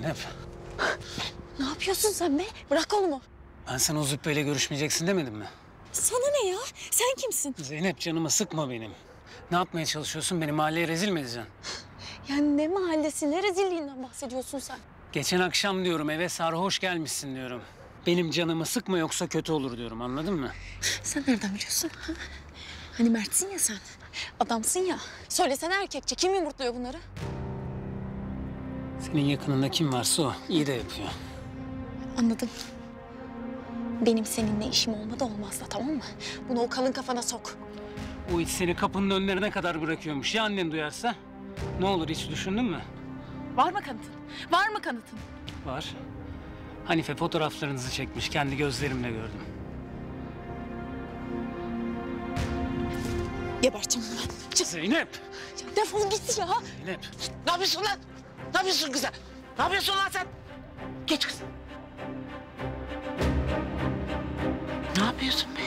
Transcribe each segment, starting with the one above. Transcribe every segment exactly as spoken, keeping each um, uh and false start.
Zeynep. Ne yapıyorsun sen be? Bırak onu. Ben sana o züppeyle görüşmeyeceksin demedim mi? Sana ne ya? Sen kimsin? Zeynep canımı sıkma benim. Ne yapmaya çalışıyorsun? Beni mahalleye rezil mi edeceksin? Yani ne mahallesi, ne rezilliğinden bahsediyorsun sen? Geçen akşam diyorum eve sarhoş gelmişsin diyorum. Benim canımı sıkma yoksa kötü olur diyorum, anladın mı? Sen nereden biliyorsun? Ha? Hani Mert'sin ya sen, adamsın ya. Söylesene erkekçe, kim yumurtluyor bunları? Senin yakınında kim varsa o, iyi de yapıyor. Anladım. Benim seninle işim olmadı olmazsa, tamam mı? Bunu o kalın kafana sok. O it seni kapının önlerine kadar bırakıyormuş. Ya annen duyarsa? Ne olur, hiç düşündün mü? Var mı kanıtın? Var mı kanıtın? Var. Hanife fotoğraflarınızı çekmiş, kendi gözlerimle gördüm. Geberteceğim ben. Zeynep! Ya defol git ya! Zeynep! Ne yapıyorsun lan? Ne yapıyorsun kıza? Ne yapıyorsun lan sen? Geç kız. Ne yapıyorsun be?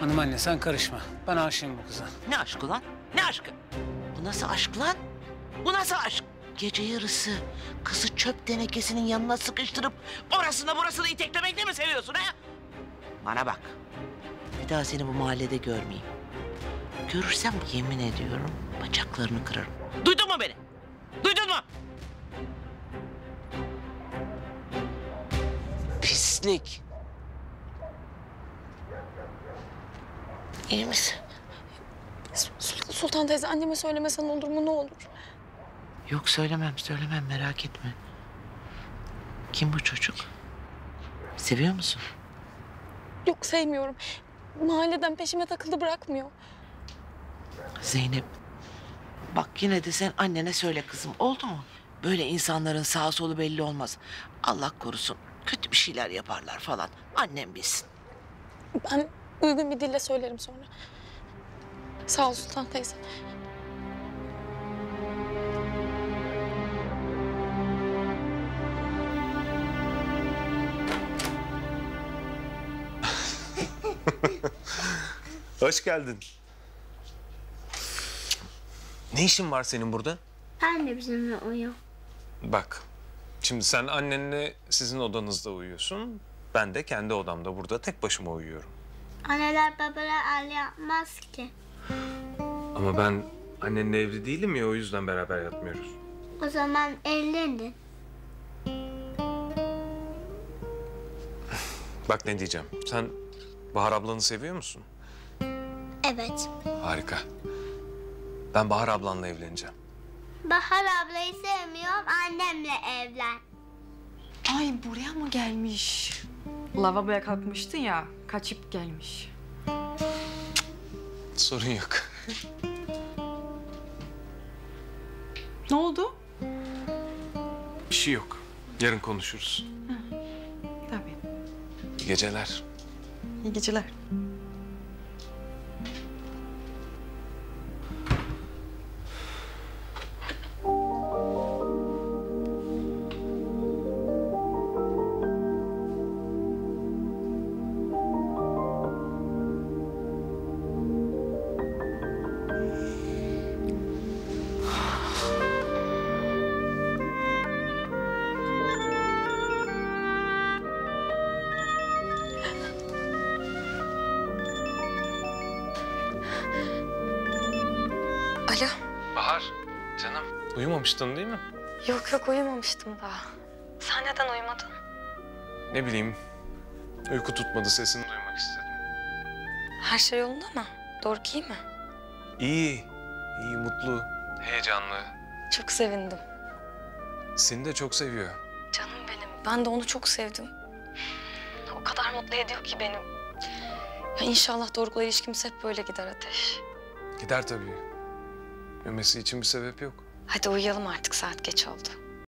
Hanım anne sen karışma. Ben aşığım bu kıza. Ne aşkı lan? Ne aşkı? Bu nasıl aşk lan? Bu nasıl aşk? Gece yarısı kızı çöp tenekesinin yanına sıkıştırıp orasına burasına iteklemekle mi seviyorsun ha? Bana bak. Bir daha seni bu mahallede görmeyeyim. Görürsem yemin ediyorum bacaklarını kırarım. Duydun mu beni? Duydun mu? Pislik. İyi misin? Sultan teyze anneme söylemesen olur mu, ne olur? Yok söylemem, söylemem merak etme. Kim bu çocuk? Seviyor musun? Yok sevmiyorum. Mahalleden peşime takıldı, bırakmıyor. Zeynep. Bak yine de sen annene söyle kızım, oldu mu? Böyle insanların sağa solu belli olmaz. Allah korusun kötü bir şeyler yaparlar falan. Annem bilsin. Ben uygun bir dille söylerim sonra. Sağ ol Sultan teyze. Hoş geldin. Ne işin var senin burada? Anne bizimle uyuyor. Bak, şimdi sen annenle sizin odanızda uyuyorsun. Ben de kendi odamda burada tek başıma uyuyorum. Anneler babalar aile yapmaz ki. Ama ben annenle evli değilim ya, o yüzden beraber yatmıyoruz. O zaman evlenin. Bak ne diyeceğim, sen Bahar ablanı seviyor musun? Evet. Harika. Ben Bahar ablanla evleneceğim. Bahar ablayı sevmiyorum, annemle evlen. Ay buraya mı gelmiş? Lavaboya kalkmıştın ya, kaçıp gelmiş. Sorun yok. Ne oldu? Bir şey yok. Yarın konuşuruz. Ha, tabii. İyi geceler. İyi geceler. Alo. Bahar, canım. Uyumamıştın değil mi? Yok yok, uyumamıştım daha. Sen neden uyumadın? Ne bileyim, uyku tutmadı, sesini duymak istedim. Her şey yolunda mı? Doruk iyi mi? İyi, iyi, mutlu, heyecanlı. Çok sevindim. Seni de çok seviyor. Canım benim, ben de onu çok sevdim. O kadar mutlu ediyor ki beni. Ya inşallah Doruk'la ilişkimiz hep böyle gider Ateş. Gider tabii. Ölmesi için bir sebep yok. Hadi uyuyalım artık, saat geç oldu.